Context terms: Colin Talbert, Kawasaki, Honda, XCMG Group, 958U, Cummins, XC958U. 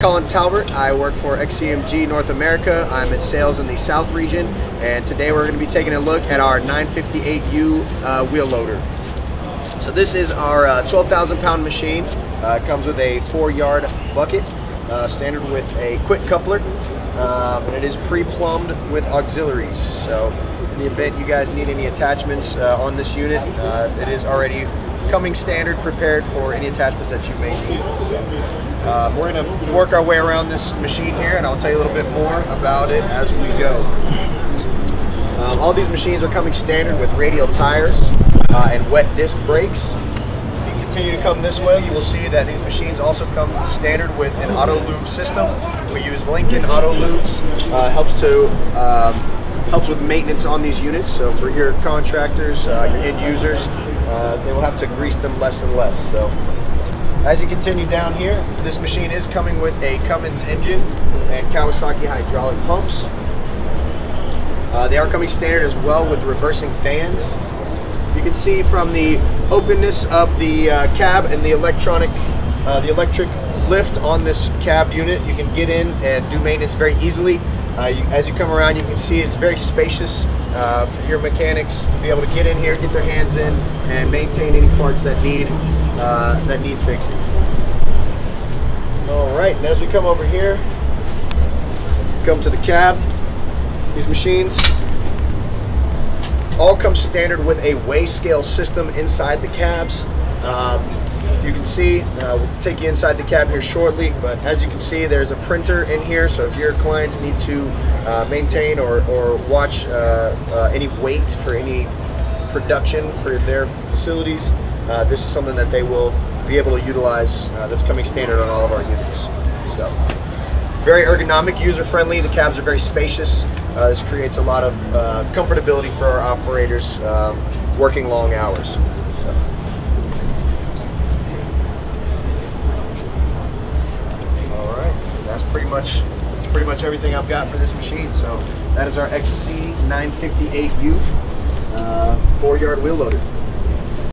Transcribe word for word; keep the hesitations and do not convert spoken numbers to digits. Colin Talbert, I work for X C M G North America. I'm in sales in the South region, and today we're going to be taking a look at our nine fifty-eight U uh, wheel loader. So this is our uh, twelve thousand pound machine. Uh, comes with a four yard bucket, uh, standard with a quick coupler, um, and it is pre-plumbed with auxiliaries. So in the event you guys need any attachments uh, on this unit, uh, it is already coming standard prepared for any attachments that you may need. So, uh, we're going to work our way around this machine here, and I'll tell you a little bit more about it as we go. Um, all these machines are coming standard with radial tires uh, and wet disc brakes. If you continue to come this way, you will see that these machines also come standard with an auto lube system. We use Lincoln Auto Lubes. Uh, helps to um, helps with maintenance on these units. So for your contractors, uh, your end users, Uh, they will have to grease them less and less. So, as you continue down here, this machine is coming with a Cummins engine and Kawasaki hydraulic pumps. Uh, they are coming standard as well with reversing fans. You can see from the openness of the uh, cab and the electronic, uh, the electric lift on this cab unit, you can get in and do maintenance very easily. Uh, you, as you come around, you can see it's very spacious uh, for your mechanics to be able to get in here, get their hands in, and maintain any parts that need uh, that need fixing. All right, and as we come over here, come to the cab. These machines all come standard with a weigh scale system inside the cabs. Um, You can see, uh, we'll take you inside the cab here shortly, but as you can see, there's a printer in here, so if your clients need to uh, maintain or, or watch uh, uh, any weight for any production for their facilities, uh, this is something that they will be able to utilize uh, that's coming standard on all of our units. So, very ergonomic, user-friendly, the cabs are very spacious. Uh, this creates a lot of uh, comfortability for our operators um, working long hours. So. Pretty much, that's pretty much everything I've got for this machine. So that is our X C nine fifty-eight U uh, four yard wheel loader.